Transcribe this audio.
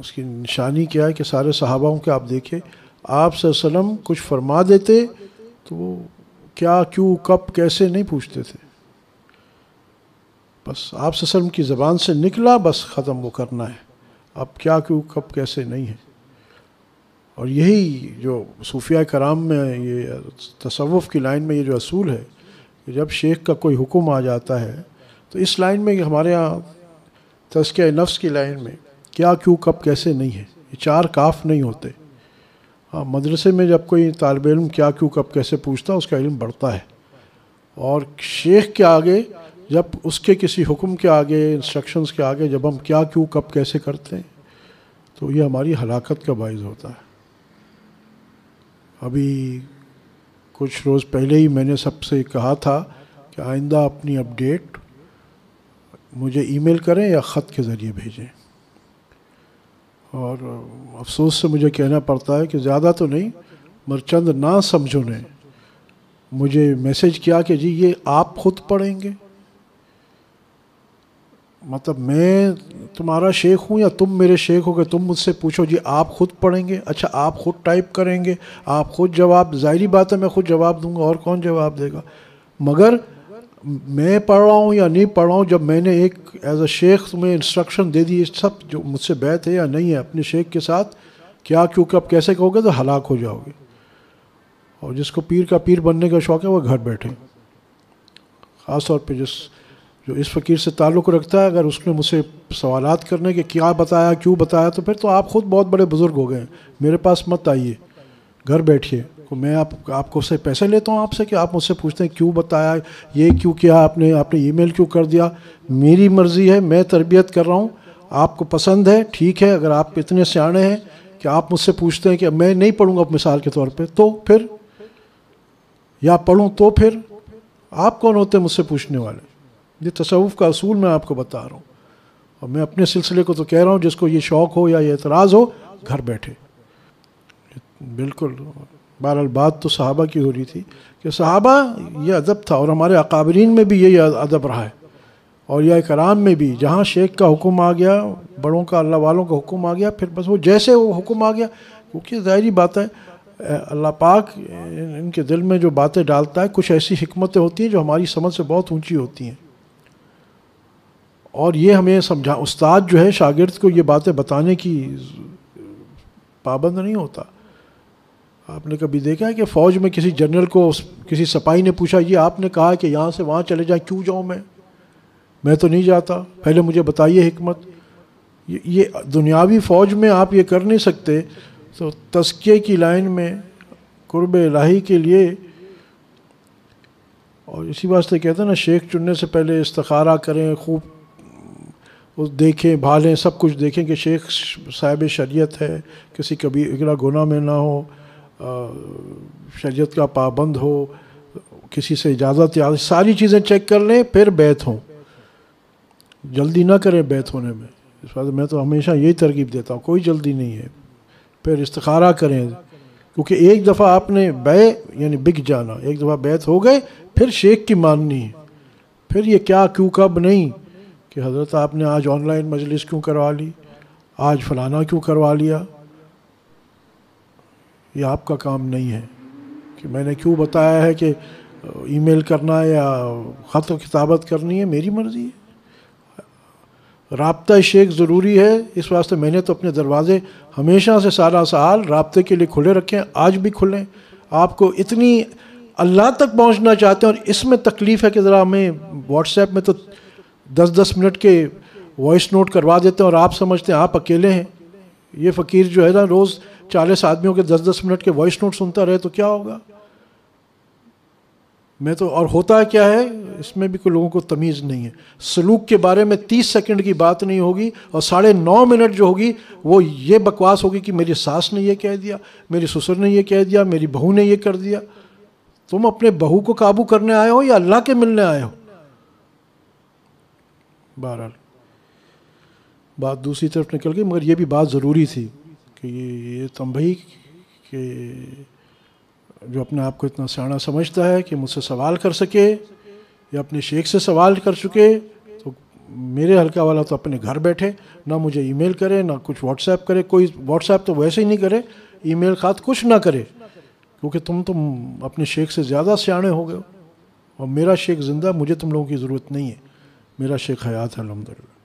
उसकी निशानी क्या है कि सारे सहाबाओं के आप देखें, आप सल्लम कुछ फरमा देते तो वो क्या क्यों कब कैसे नहीं पूछते थे, बस आप सल्लम की ज़बान से निकला बस ख़त्म वो करना है, अब क्या क्यों कब कैसे नहीं है। और यही जो सूफिया कराम में ये तसव्वुफ़ की लाइन में ये जो असूल है कि जब शेख का कोई हुक्म आ जाता है तो इस लाइन में हमारे यहाँ तज़किया नफ्स की लाइन में क्या क्यों कब कैसे नहीं है, ये चार काफ नहीं होते। हाँ, मदरसे में जब कोई तालिब इल्म क्या क्यों कब कैसे पूछता उसका इल्म बढ़ता है, और शेख के आगे जब उसके किसी हुक्म के आगे इंस्ट्रक्शंस के आगे जब हम क्या क्यों कब कैसे करते हैं तो ये हमारी हलाकत का बायस होता है। अभी कुछ रोज़ पहले ही मैंने सबसे कहा था कि आइंदा अपनी अपडेट मुझे ईमेल करें या ख़त के ज़रिए भेजें, और अफसोस से मुझे कहना पड़ता है कि ज़्यादा तो नहीं मगर चंद ना समझो ने मुझे मैसेज किया कि जी ये आप ख़ुद पढ़ेंगे, मतलब मैं तुम्हारा शेख हूँ या तुम मेरे शेख हो कि तुम मुझसे पूछो जी आप ख़ुद पढ़ेंगे, अच्छा आप ख़ुद टाइप करेंगे, आप ख़ुद जवाब, ज़ाहिरी बात है मैं ख़ुद जवाब दूँगा और कौन जवाब देगा, मगर मैं पढ़ रहा हूँ या नहीं पढ़ रहा हूँ जब मैंने एक एज अ शेख में इंस्ट्रक्शन दे दी, सब जो मुझसे बैत है या नहीं है अपने शेख के साथ क्या क्योंकि आप कैसे कहोगे तो हलाक हो जाओगे। और जिसको पीर का पीर बनने का शौक़ है वो घर बैठे, ख़ास तौर पे जिस जो इस फ़कीर से ताल्लुक़ रखता है अगर उसने मुझसे सवालात करने के क्या बताया क्यों बताया तो फिर तो आप ख़ुद बहुत बड़े बुज़ुर्ग हो गए, मेरे पास मत आइए, घर बैठिए। मैं आपको से पैसे लेता हूँ आपसे कि आप मुझसे पूछते हैं क्यों बताया ये क्यों किया आपने, आपने ईमेल क्यों कर दिया, मेरी मर्ज़ी है, मैं तरबियत कर रहा हूँ, आपको पसंद है ठीक है, अगर आप इतने सियाने हैं कि आप मुझसे पूछते हैं कि मैं नहीं पढ़ूँगा मिसाल के तौर पे तो फिर, या पढ़ूँ तो फिर, आप कौन होते हैं मुझसे पूछने वाले। ये तसव्वुफ़ का असूल मैं आपको बता रहा हूँ, और मैं अपने सिलसिले को तो कह रहा हूँ जिसको ये शौक़ हो या ये एतराज़ हो घर बैठे बिल्कुल। बहरहाल बात तो सहाबा की हो रही थी कि सहाबा यह अदब था और हमारे अकाबरीन में भी यही अदब रहा है, और या कराम में भी जहाँ शेख का हुक्म आ गया, बड़ों का अल्लाह वालों का हुक्म आ गया, फिर बस वो जैसे वो हुक्म आ गया, क्योंकि ज़ाहिरी बात है अल्लाह पाक इनके दिल में जो बातें डालता है कुछ ऐसी हिकमतें होती हैं जो हमारी समझ से बहुत ऊँची होती हैं, और ये हमें समझा उस्ताद जो है शागिर्द को ये बातें बताने की पाबंद नहीं होता। आपने कभी देखा है कि फ़ौज में किसी जनरल को किसी सिपाही ने पूछा ये आपने कहा कि यहाँ से वहाँ चले जाएं, क्यों जाऊँ मैं तो नहीं जाता, पहले मुझे बताइए हिकमत। ये दुनियावी फ़ौज में आप ये कर नहीं सकते, तो तज़किए की लाइन में कुर्ब इलाही के लिए, और इसी वास्ते कहते हैं ना शेख चुनने से पहले इस्तखारा करें, खूब उस देखें भालें सब कुछ देखें कि शेख साहिब शरीयत है, किसी कभी अगला गुनाह में ना हो, शरीयत का पाबंद हो, किसी से इजाज़त या सारी चीज़ें चेक कर लें फिर बैत हों, जल्दी ना करें बैत होने में। इस बात मैं तो हमेशा यही तरकीब देता हूँ, कोई जल्दी नहीं है, फिर इस्तिखारा करें, क्योंकि एक दफ़ा आपने बै यानी बिक जाना, एक दफ़ा बैत हो गए फिर शेख की माननी है, फिर ये क्या क्यों कब नहीं कि हज़रत आपने आज ऑनलाइन मजलिस क्यों करवा ली, आज फलाना क्यों करवा लिया, ये आपका काम नहीं है कि मैंने क्यों बताया है कि ईमेल करना है या ख़त किताबत करनी है, मेरी मर्ज़ी है। राब्ता शेख ज़रूरी है, इस वास्ते मैंने तो अपने दरवाज़े हमेशा से सारा साल राब्ते के लिए खुले रखे हैं, आज भी खुलें। आपको इतनी अल्लाह तक पहुंचना चाहते हैं और इसमें तकलीफ़ है कि ज़रा हमें व्हाट्सएप में तो 10-10 मिनट के वॉइस नोट करवा देते हैं और आप समझते हैं आप अकेले हैं। ये फ़कीर जो है ना रोज़ 40 आदमियों के 10-10 मिनट के वॉइस नोट सुनता रहे तो क्या होगा। मैं तो और होता क्या है इसमें भी कोई लोगों को तमीज़ नहीं है, सलूक के बारे में 30 सेकंड की बात नहीं होगी और 9.5 मिनट जो होगी वो ये बकवास होगी कि मेरी सास ने ये कह दिया, मेरी ससुर ने ये कह दिया, मेरी बहू ने ये कर दिया। तुम अपने बहू को काबू करने आए हो या अल्लाह के मिलने आए हो। बहरहाल बात दूसरी तरफ निकल गई, मगर ये भी बात ज़रूरी थी कि ये तंबही के जो अपने आप को इतना सियाना समझता है कि मुझसे सवाल कर सके या अपने शेख से सवाल कर चुके तो मेरे हल्का वाला तो अपने घर बैठे, ना मुझे ईमेल करे ना कुछ व्हाट्सएप करे, कोई व्हाट्सएप तो वैसे ही नहीं करे, ईमेल खास कुछ ना करे, क्योंकि तुम अपने शेख से ज़्यादा सियाने हो गए हो और मेरा शेख ज़िंदा, मुझे तुम लोगों की ज़रूरत नहीं है, मेरा शेख हयात है अलहम्दुलिल्लाह।